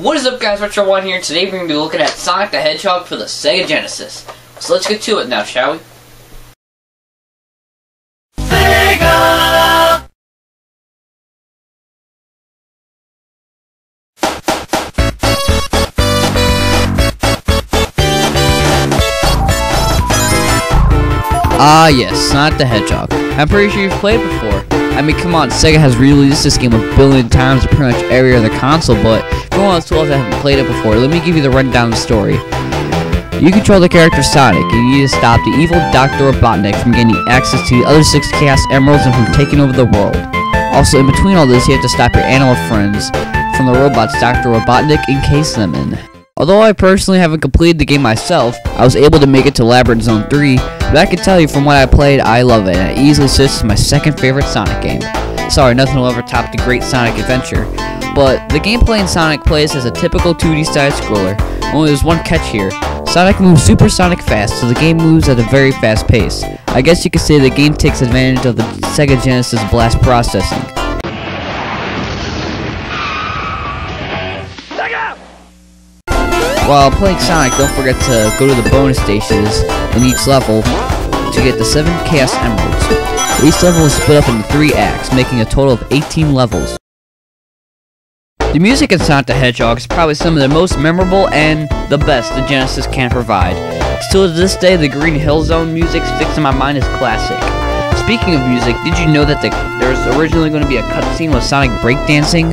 What is up, guys? Retro One here. Today we're going to be looking at Sonic the Hedgehog for the Sega Genesis. So let's get to it now, shall we? Sega! Ah yes, Sonic the Hedgehog. I'm pretty sure you've played before. I mean, come on, Sega has re-released this game a billion times to pretty much every other console, but for all those that haven't played it before, let me give you the rundown of the story. You control the character Sonic, and you need to stop the evil Dr. Robotnik from getting access to the other 6 Chaos Emeralds and from taking over the world. Also, in between all this, you have to stop your animal friends from the robots Dr. Robotnik encased them in. Although I personally haven't completed the game myself, I was able to make it to Labyrinth Zone 3, but I can tell you from what I played, I love it, and it easily sits as my second favorite Sonic game. Sorry, nothing will ever top the great Sonic Adventure, but the gameplay in Sonic plays as a typical 2D side-scroller, only there's one catch here. Sonic moves supersonic fast, so the game moves at a very fast pace. I guess you could say the game takes advantage of the Sega Genesis blast processing. While playing Sonic, don't forget to go to the bonus stations in each level to get the 7 Chaos Emeralds. Each level is split up into 3 acts, making a total of 18 levels. The music in Sonic the Hedgehog is probably some of the most memorable and the best the Genesis can provide. Still to this day, the Green Hill Zone music sticks in my mind as classic. Speaking of music, did you know that there was originally going to be a cutscene with Sonic breakdancing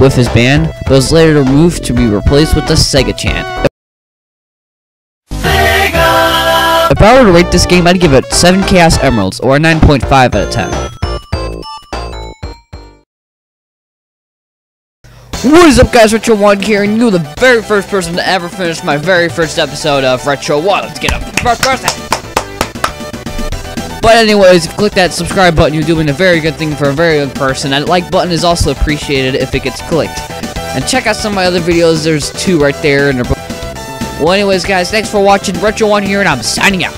with his band, but was later removed to be replaced with the Sega Chan. Sega! If I were to rate this game, I'd give it 7 Chaos Emeralds, or a 9.5 out of 10. What is up, guys? Retro One here, and you're the very first person to ever finish my very first episode of Retro One. Let's get up. But anyways, if you click that subscribe button, you're doing a very good thing for a very good person. That like button is also appreciated if it gets clicked. And check out some of my other videos, there's 2 right there. Well anyways guys, thanks for watching. Retro One here, and I'm signing out.